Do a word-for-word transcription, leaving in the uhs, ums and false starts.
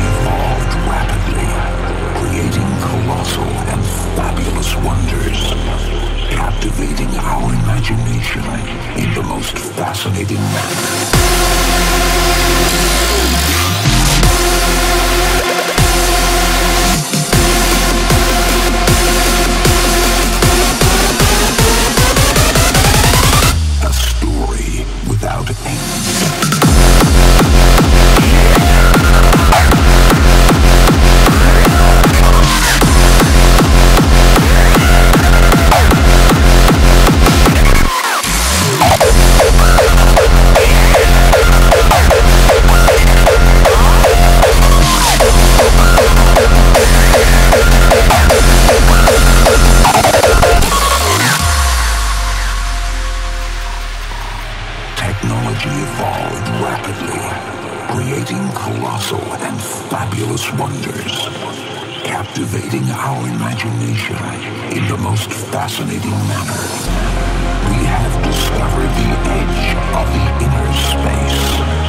She evolved rapidly, creating colossal and fabulous wonders, captivating our imagination in the most fascinating manner. Evolved rapidly, creating colossal and fabulous wonders, captivating our imagination in the most fascinating manner. We have discovered the edge of the inner space.